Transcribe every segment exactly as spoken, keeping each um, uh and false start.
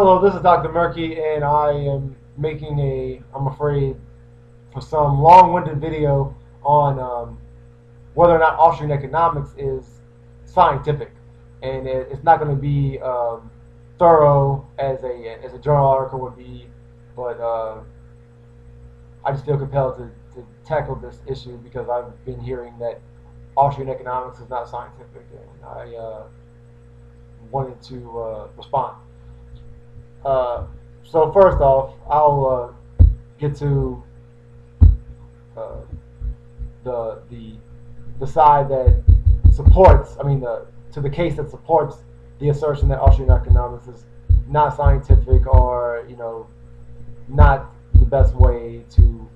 Hello, this is Doctor Merky, and I am making a, I'm afraid, for some long-winded video on um, whether or not Austrian economics is scientific, and it, it's not going to be um, thorough as a as a journal article would be, but uh, I just feel compelled to, to tackle this issue because I've been hearing that Austrian economics is not scientific, and I uh, wanted to uh, respond. Uh, so first off, I'll uh, get to uh, the the the side that supports, I mean, the to the case that supports the assertion that Austrian economics is not scientific, or you know, not the best way to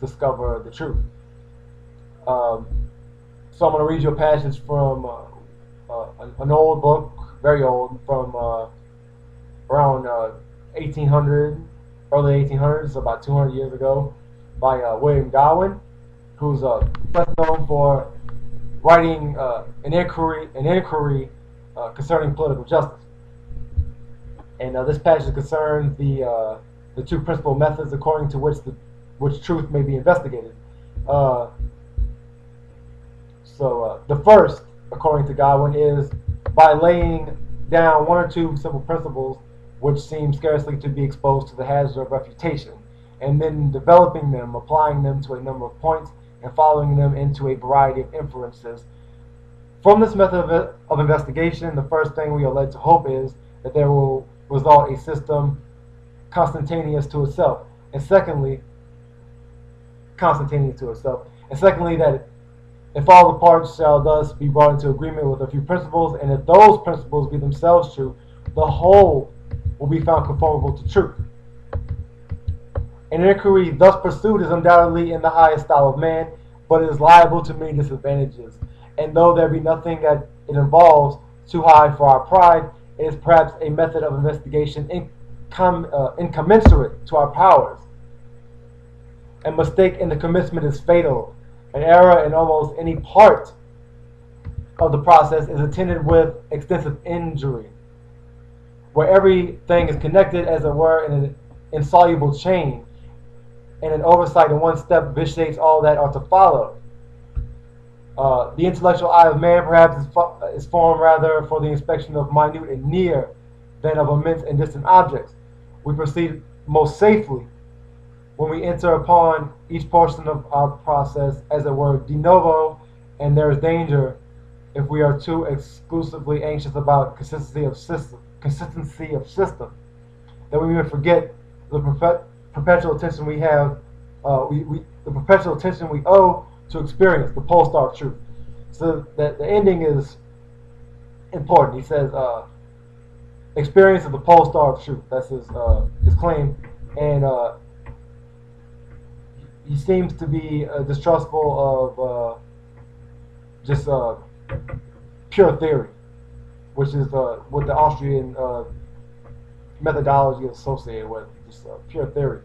discover the truth. Um, so I'm going to read you a passage from uh, uh, an old book, very old, from. Uh, around uh, eighteen hundred, early eighteen hundreds, about two hundred years ago, by uh, William Godwin, who's uh, best known for writing uh, An Inquiry, an inquiry uh, Concerning Political Justice. And uh, this passage concerns the, uh, the two principal methods according to which, the, which truth may be investigated. Uh, so uh, the first, according to Godwin, is by laying down one or two simple principles which seem scarcely to be exposed to the hazard of refutation, and then developing them, applying them to a number of points, and following them into a variety of inferences. From this method of, of investigation, the first thing we are led to hope is that there will result a system consubstantial to itself, and secondly, consubstantial to itself, and secondly that if all the parts shall thus be brought into agreement with a few principles, and if those principles be themselves true, the whole will be found conformable to truth. An inquiry thus pursued is undoubtedly in the highest style of man, but it is liable to many disadvantages. And though there be nothing that it involves too high for our pride, it is perhaps a method of investigation incom uh, incommensurate to our powers. A mistake in the commencement is fatal. An error in almost any part of the process is attended with extensive injury, where everything is connected, as it were, in an insoluble chain, and an oversight in one step vitiates all that are to follow. Uh, the intellectual eye of man, perhaps, is, fo is formed rather for the inspection of minute and near than of immense and distant objects. We proceed most safely when we enter upon each portion of our process, as it were, de novo, and there is danger if we are too exclusively anxious about consistency of system. consistency of system, that we would forget the perpet perpetual attention we have, uh, we, we, the perpetual attention we owe to experience, the pole star of truth. So that the ending is important. He says, uh, experience of the pole star of truth. That's his, uh, his claim. And uh, he seems to be uh, distrustful of uh, just uh, pure theory, which is uh, what the Austrian uh, methodology is associated with, just uh, pure theory.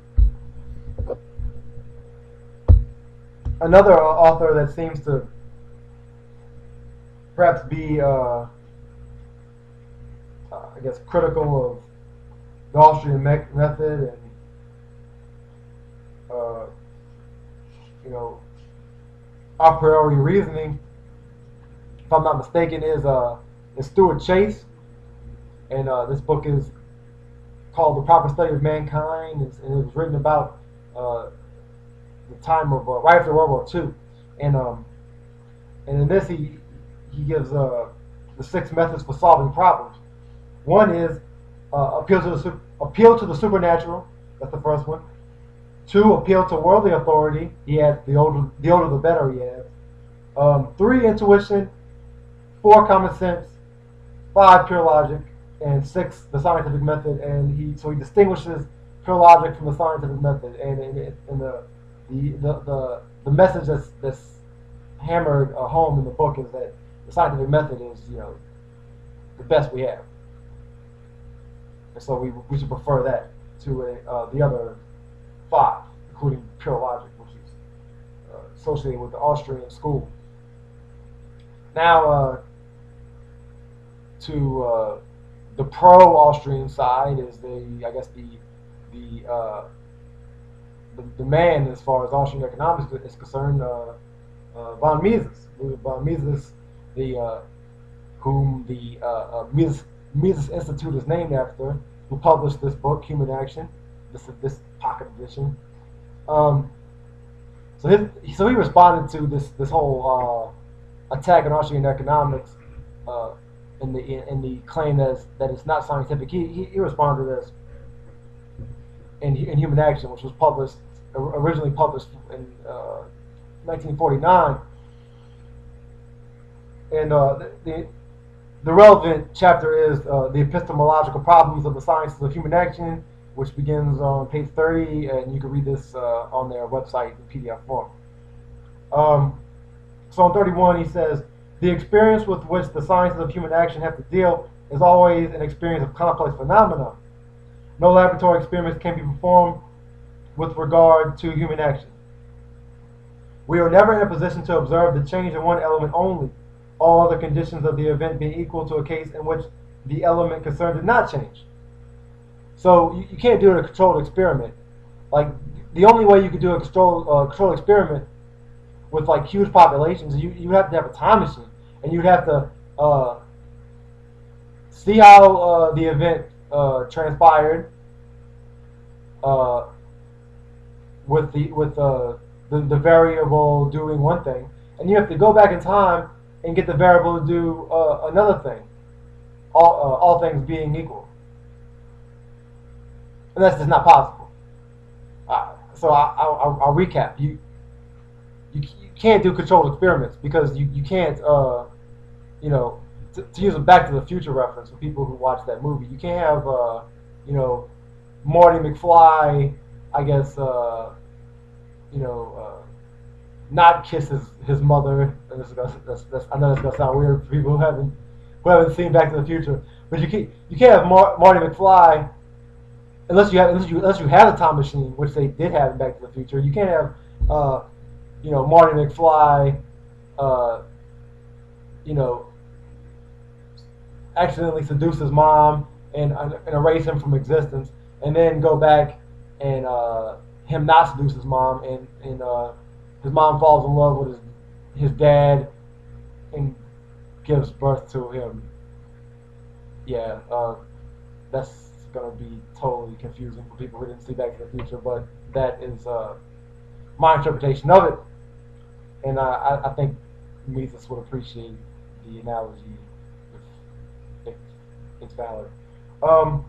Another uh, author that seems to perhaps be, uh, I guess, critical of the Austrian me method and, uh, you know, a priori reasoning, if I'm not mistaken, is uh, It's Stuart Chase, and uh, this book is called The Proper Study of Mankind, and, and it was written about uh, the time of uh, right after World War Two, and um, and in this he he gives uh, the six methods for solving problems. One is uh, appeal to the appeal to the supernatural. That's the first one. Two, appeal to worldly authority. He adds the older the older the better. He adds um, three, intuition. Four, common sense. Five, pure logic, and six, the scientific method. And he so he distinguishes pure logic from the scientific method, and and, and the, the the the message that's that's hammered uh, home in the book is that the scientific method is, you know, the best we have, and so we we should prefer that to a, uh, the other five, including pure logic, which is uh, associated with the Austrian school. Now. Uh, to uh, the pro-Austrian side is the, I guess, the the uh, the, the man as far as Austrian economics is concerned, uh, uh, von Mises, von Mises, the uh, whom the uh, uh, Mises, Mises Institute is named after, who published this book, Human Action, this this pocket edition. Um, so his, so he responded to this this whole uh, attack on Austrian economics. Uh, In the in the claim that it's, that it's not scientific, he, he, he responded to this in, in Human Action, which was published originally published in uh, nineteen forty-nine. And uh, the, the the relevant chapter is uh, the epistemological problems of the sciences of human action, which begins on page thirty, and you can read this uh, on their website in P D F form. Um, so on thirty-one, he says. The experience with which the sciences of human action have to deal is always an experience of complex phenomena. No laboratory experiments can be performed with regard to human action. We are never in a position to observe the change in one element only, all other conditions of the event being equal to a case in which the element concerned did not change. So you, you can't do a controlled experiment. Like, the only way you can do a controlled, uh, controlled experiment with like huge populations, you you have to have a time machine, and you'd have to uh, see how uh, the event uh, transpired uh, with the with uh, the the variable doing one thing, and you have to go back in time and get the variable to do uh, another thing. All uh, all things being equal, and that's just not possible. Uh, so I, I I'll, I'll recap you. You, you can't do controlled experiments because you, you can't, uh, you know, to, to use a Back to the Future reference for people who watch that movie, you can't have, uh, you know, Marty McFly, I guess, uh, you know, uh, not kiss his, his mother. And this is gonna, that's, that's, I know that's going to sound weird for people who haven't, who haven't seen Back to the Future, but you can't, you can't have Mar Marty McFly, unless you, have, unless, you, unless you have a time machine, which they did have in Back to the Future, you can't have... Uh, you know, Marty McFly, uh, you know, accidentally seduce his mom and, and erase him from existence, and then go back and uh, him not seduce his mom, and, and uh, his mom falls in love with his, his dad and gives birth to him. Yeah, uh, that's going to be totally confusing for people who didn't see Back to the Future, but that is... Uh, my interpretation of it, and uh, I, I think Mises would appreciate the analogy if, if it's valid. Um,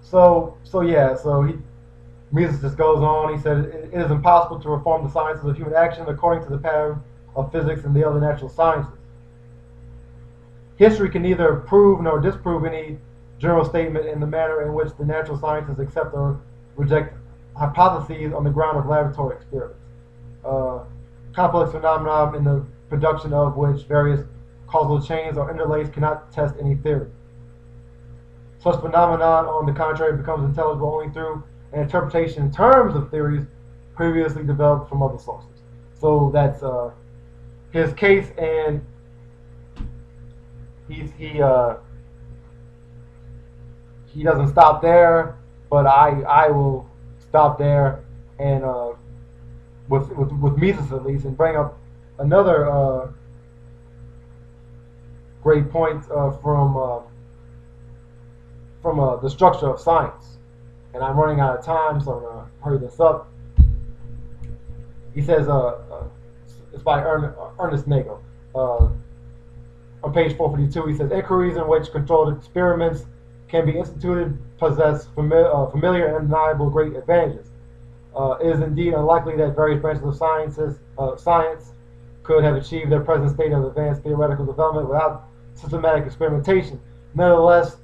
so, so yeah, so he, Mises just goes on. He said it, it is impossible to reform the sciences of human action according to the pattern of physics and the other natural sciences. History can neither prove nor disprove any general statement in the manner in which the natural sciences accept or reject hypotheses on the ground of laboratory experiments. Uh, complex phenomena in the production of which various causal chains or interlays cannot test any theory. Such phenomenon, on the contrary, becomes intelligible only through an interpretation in terms of theories previously developed from other sources. So that's uh, his case, and he's, he uh, he doesn't stop there, but I I will stop there, and uh, with, with with Mises at least, and bring up another uh, great point uh, from uh, from uh, The Structure of Science. And I'm running out of time, so I'm gonna hurry this up. He says, uh, uh, it's by Ernest Nagel. Uh, on page four fifty-two, he says, inquiries in which controlled experiments can be instituted possess familiar, uh, familiar and undeniable great advantages. Uh, it is indeed unlikely that various branches of sciences, uh, science could have achieved their present state of advanced theoretical development without systematic experimentation. Nevertheless,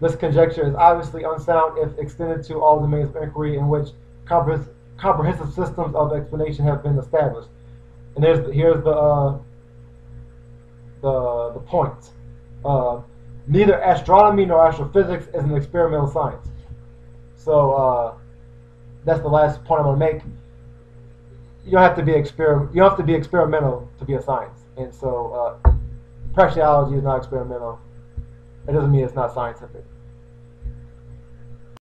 this conjecture is obviously unsound if extended to all domains of inquiry in which comprehens comprehensive systems of explanation have been established. And there's the, here's the, uh, the, the point. Uh, Neither astronomy nor astrophysics is an experimental science. So uh, that's the last point I'm going to make. You don't have to be exper you don't have to be experimental to be a science. And so uh, praxeology is not experimental. That doesn't mean it's not scientific.